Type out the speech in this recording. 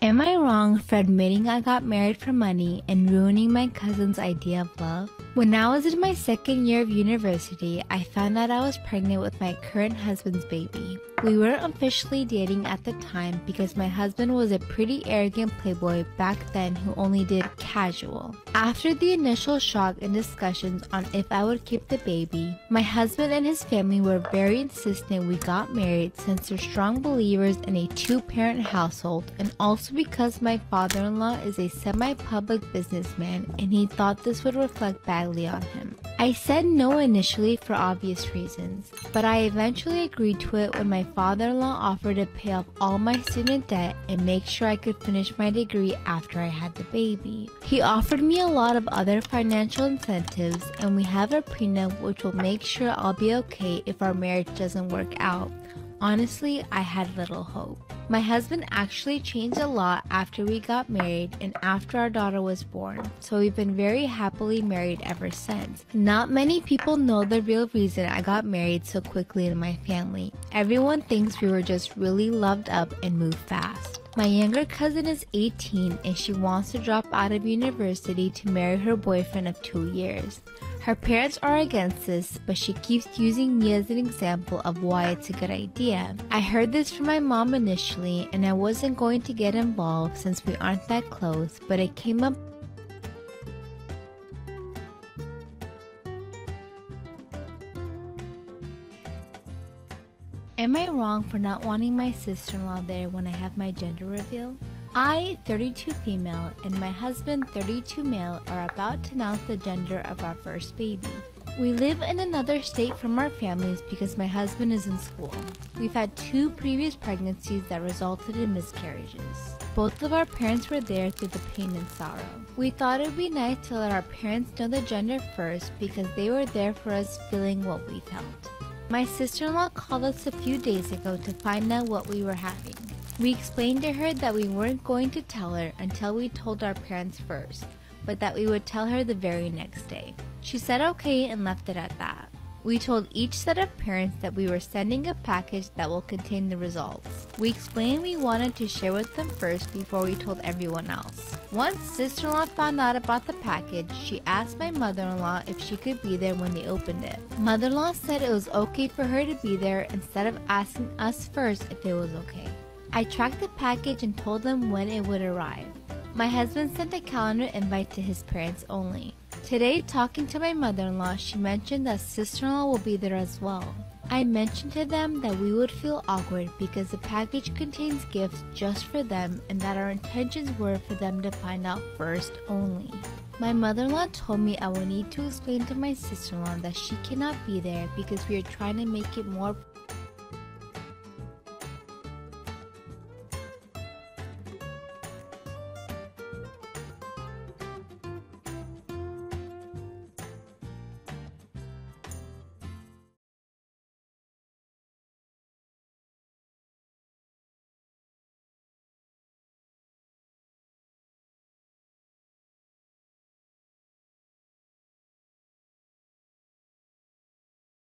Am I wrong for admitting I got married for money and ruining my cousin's idea of love? When I was in my second year of university, I found out I was pregnant with my current husband's baby. We weren't officially dating at the time because my husband was a pretty arrogant playboy back then who only did casual. After the initial shock and discussions on if I would keep the baby, my husband and his family were very insistent we got married since they're strong believers in a two-parent household, and also because my father-in-law is a semi-public businessman and he thought this would reflect badly on him. I said no initially for obvious reasons, but I eventually agreed to it when my father-in-law offered to pay off all my student debt and make sure I could finish my degree after I had the baby. He offered me a lot of other financial incentives, and we have a prenup which will make sure I'll be okay if our marriage doesn't work out. Honestly, I had little hope. My husband actually changed a lot after we got married and after our daughter was born, so we've been very happily married ever since. Not many people know the real reason I got married so quickly in my family. Everyone thinks we were just really loved up and moved fast. My younger cousin is 18 and she wants to drop out of university to marry her boyfriend of 2 years. Her parents are against this, but she keeps using me as an example of why it's a good idea. I heard this from my mom initially, and I wasn't going to get involved since we aren't that close, but it came up . Am I wrong for not wanting my sister-in-law there when I have my gender reveal? I, 32 female, and my husband, 32 male, are about to announce the gender of our first baby. We live in another state from our families because my husband is in school. We've had 2 previous pregnancies that resulted in miscarriages. Both of our parents were there through the pain and sorrow. We thought it would be nice to let our parents know the gender first because they were there for us feeling what we felt. My sister-in-law called us a few days ago to find out what we were having. We explained to her that we weren't going to tell her until we told our parents first, but that we would tell her the very next day. She said okay and left it at that. We told each set of parents that we were sending a package that will contain the results. We explained we wanted to share with them first before we told everyone else. Once sister-in-law found out about the package, she asked my mother-in-law if she could be there when they opened it. Mother-in-law said it was okay for her to be there instead of asking us first if it was okay. I tracked the package and told them when it would arrive. My husband sent a calendar invite to his parents only. Today, talking to my mother-in-law, she mentioned that sister-in-law will be there as well. I mentioned to them that we would feel awkward because the package contains gifts just for them and that our intentions were for them to find out first only. My mother-in-law told me I will need to explain to my sister-in-law that she cannot be there because we are trying to make it more